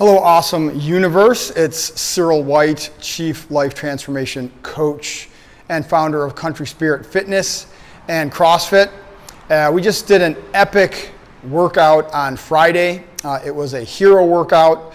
Hello, awesome universe. It's Cyril White, Chief Life Transformation Coach and founder of Country Spirit Fitness and CrossFit. We just did an epic workout on Friday. It was a hero workout.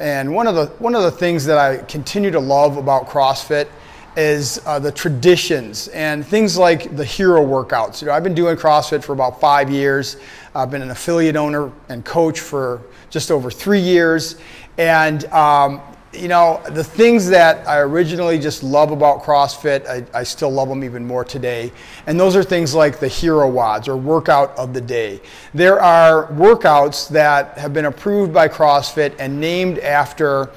And one of the things that I continue to love about CrossFit is the traditions and things like the hero workouts. You know, I've been doing CrossFit for about 5 years. I've been an affiliate owner and coach for just over 3 years. And you know, the things that I originally just love about CrossFit, I still love them even more today. And those are things like the hero wads or workout of the day. There are workouts that have been approved by CrossFit and named after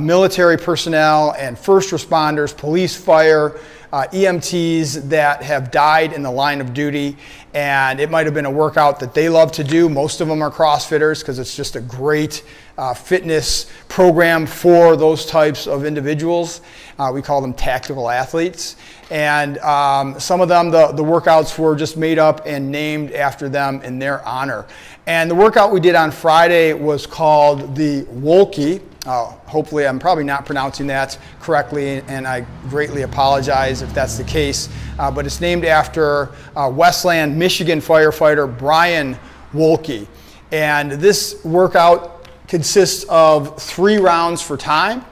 military personnel and first responders, police, fire, EMTs that have died in the line of duty. And it might have been a workout that they love to do. Most of them are CrossFitters because it's just a great fitness program for those types of individuals. We call them tactical athletes. And some of them, the workouts were just made up and named after them in their honor. And the workout we did on Friday was called the Woehlke. Hopefully, I'm probably not pronouncing that correctly, and I greatly apologize if that's the case. But it's named after Westland, Michigan firefighter Brian Woehlke. And this workout consists of 3 rounds for time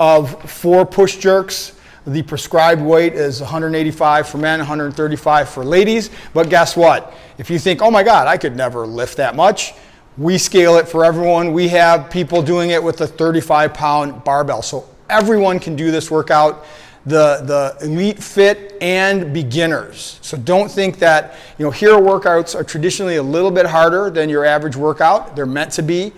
of 4 push jerks. The prescribed weight is 185 for men, 135 for ladies. But guess what? If you think, oh my God, I could never lift that much, we scale it for everyone. We have people doing it with a 35-pound barbell. So everyone can do this workout, the elite fit and beginners. So don't think that, you know, hero workouts are traditionally a little bit harder than your average workout. They're meant to be.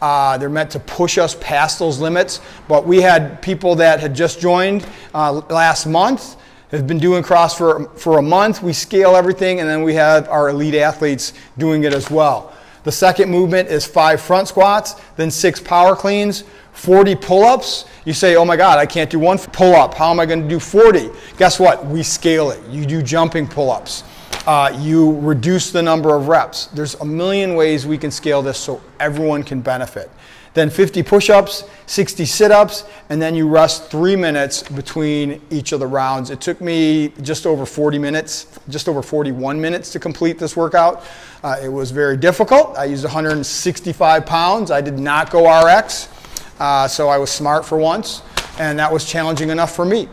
They're meant to push us past those limits. But we had people that had just joined last month, have been doing CrossFit for a month. We scale everything, and then we have our elite athletes doing it as well. The second movement is 5 front squats, then 6 power cleans, 40 pull-ups. You say, oh my God, I can't do 1 pull-up. How am I gonna do 40? Guess what? We scale it. You do jumping pull-ups. You reduce the number of reps. There's a million ways we can scale this so everyone can benefit. Then 50 push-ups, 60 sit-ups, and then you rest 3 minutes between each of the rounds. It took me just over 40 minutes, just over 41 minutes to complete this workout. It was very difficult. I used 165 pounds. I did not go RX, so I was smart for once, and that was challenging enough for me.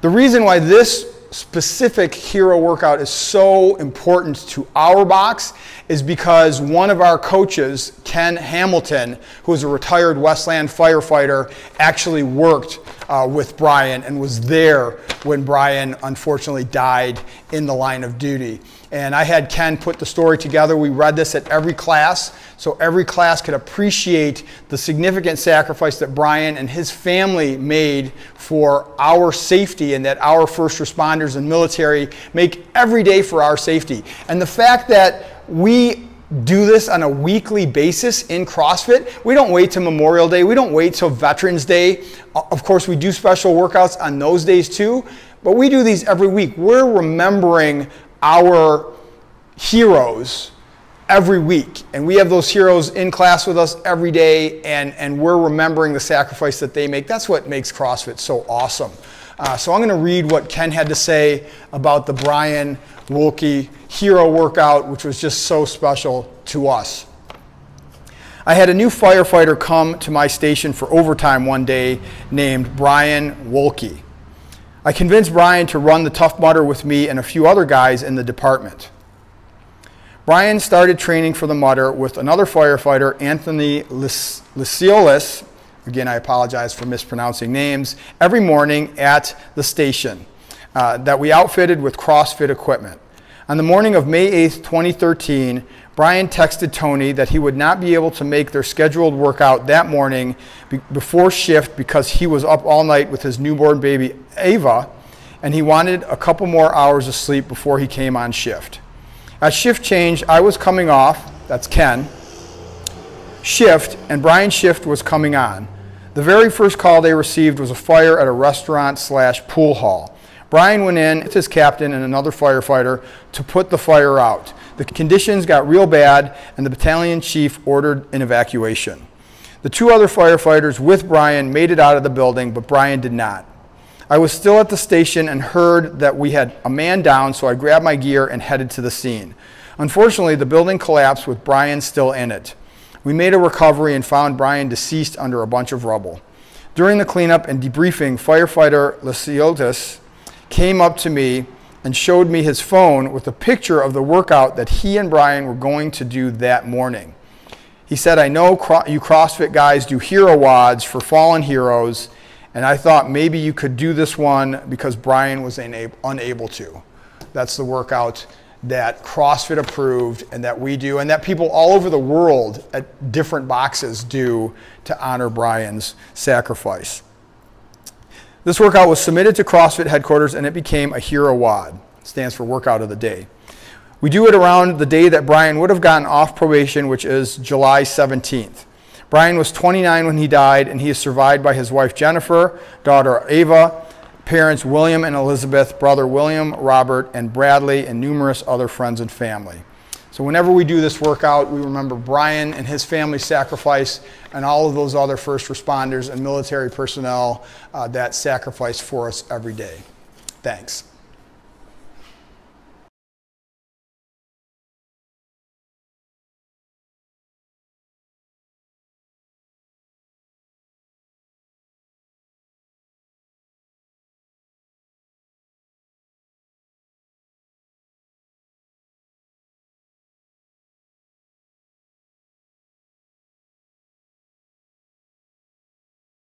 The reason why this specific hero workout is so important to our box is because one of our coaches, Ken Hamilton, who is a retired Westland firefighter, actually worked with Brian and was there when Brian unfortunately died in the line of duty. And I had Ken put the story together. We read this at every class, so every class could appreciate the significant sacrifice that Brian and his family made for our safety, and that our first responders and military make every day for our safety. And the fact that we do this on a weekly basis in CrossFit. We don't wait till Memorial Day. We don't wait till Veterans Day. Of course, we do special workouts on those days too, but we do these every week. We're remembering our heroes every week. And we have those heroes in class with us every day, and we're remembering the sacrifice that they make. That's what makes CrossFit so awesome. So I'm going to read what Ken had to say about the Brian Woehlke hero workout, which was just so special to us. I had a new firefighter come to my station for overtime one day named Brian Woehlke. I convinced Brian to run the Tough Mudder with me and a few other guys in the department. Brian started training for the Mudder with another firefighter, Anthony Lisiolis, again, I apologize for mispronouncing names, every morning at the station that we outfitted with CrossFit equipment. On the morning of May 8th, 2013, Brian texted Tony that he would not be able to make their scheduled workout that morning before shift because he was up all night with his newborn baby, Ava, and he wanted a couple more hours of sleep before he came on shift. At shift change, I was coming off, that's Ken, shift, and Brian's shift was coming on. The very first call they received was a fire at a restaurant/pool hall. Brian went in with his captain and another firefighter to put the fire out. The conditions got real bad, and the battalion chief ordered an evacuation. The two other firefighters with Brian made it out of the building, but Brian did not. I was still at the station and heard that we had a man down, so I grabbed my gear and headed to the scene. Unfortunately, the building collapsed with Brian still in it. We made a recovery and found Brian deceased under a bunch of rubble. During the cleanup and debriefing, firefighter Lisiolis came up to me and showed me his phone with a picture of the workout that he and Brian were going to do that morning. He said, I know you CrossFit guys do hero wads for fallen heroes, and I thought maybe you could do this one because Brian was unable to. That's the workout that CrossFit approved and that we do and that people all over the world at different boxes do to honor Brian's sacrifice. This workout was submitted to CrossFit headquarters and it became a hero wad. It stands for workout of the day. We do it around the day that Brian would have gotten off probation, which is July 17th. Brian was 29 when he died, and he is survived by his wife Jennifer, daughter Ava, parents William and Elizabeth, brother William, Robert, and Bradley, and numerous other friends and family. So whenever we do this workout, we remember Brian and his family's sacrifice and all of those other first responders and military personnel that sacrifice for us every day. Thanks.